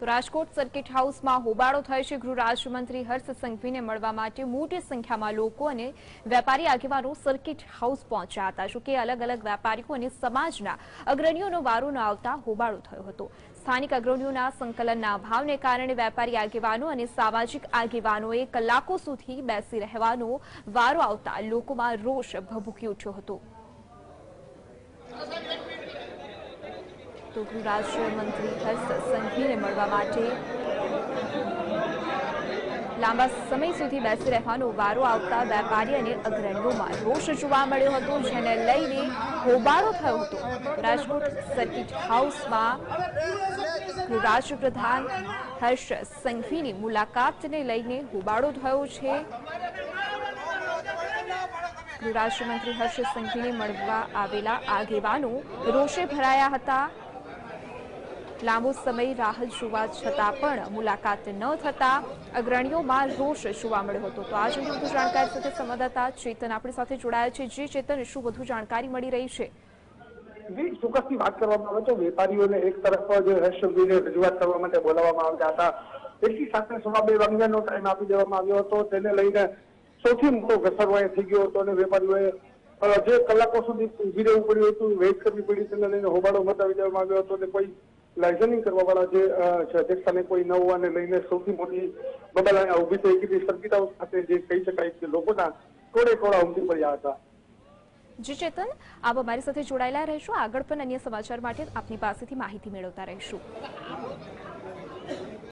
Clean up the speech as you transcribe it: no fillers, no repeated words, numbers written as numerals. तो Rajkot circuit house में होबाळो थयो छे। गृह राज्य मंत्री हर्ष संघवी ने मळवा माटे मोटी संख्या में लोग अने व्यापारी आगेवानो सर्किट हाउस पहुंच्या हता। जो कि अलग अलग व्यापारीओ अने समाजना अग्रणीओनो वारो न आवता होबाळो थयो हतो। स्थानिक अग्रणीओना संकलनना अभावने कारणे व्यापारी आगेवानो अने सामाजिक आगेवानोए कलाको सुधी बेसी रहेवानो वारो आवता लोकोमां रोष भभूकी उठ्यो हतो। तो गृह राज्य मंत्री हर्ष संघवी ने मळवा माटे लांबा समय सुधी बेसी रहेवानो वारो आवता वेपारी अने अग्रणीओमां रोष जोवा मळ्यो हतो, जेने लईने होबाळो थयो हतो। राजकोट सर्किट हाउसमां गृह राज्य प्रधान हर्ष संघवीनी मुलाकातने लईने होबाळो थयो छे। गृह राज्य मंत्री हर्ष संघवी ने मळवा आवेला आगेवानो रोषे भराया हता। लांबो समय राह जोवा छतां पण मुलाकात न थता अग्रणीओमां रोष जोवा मळ्यो हतो। तो आज अंगे વધુ જાણકારી સાથે સંવાદદાતા ચેતન આપણી સાથે જોડાયા છે। જે ચેતન, શું વધુ જાણકારી મળી રહી છે? जी, ચોક્કસ की बात કરવામાં આવે તો વેપારીઓને એક તરફ જે હર્ષ સંઘવીને રજૂઆત કરવા માટે બોલાવવામાં આવ્યા હતા, તેની સાથે સવા બે વાગ્યાનો ટાઈમ આપી દેવામાં આવ્યો હતો। તેને લઈને સૌથી મોટો ઘસરવો એ થઈ ગયો હતો અને વેપારીઓએ જે કલાકો સુધી ઉભી રહેવું પડ્યું હતું, વેઇટ કરવી પડી, તેને લઈને હોબાળો મચાવી દેવામાં આવ્યો હતો અને કોઈ લાઇઝનિંગ કરવાવાળા જે અધ્યક્ષને કોઈ ન હોવાને લઈને સૌથી મોટી બબાલ ઉભી થઈ ગઈ હતી। સર્કિટ હાઉસ ખાતે જે કહી શકાય કે લોકોના ટોળે ટોળા ઉમટી પડ્યા હતા। જી ચેતન, આપ અમારી સાથે જોડાયેલા રહેશો, આગળ પણ અન્ય સમાચાર માટે આપની પાસેથી માહિતી મેળવતા રહેશું।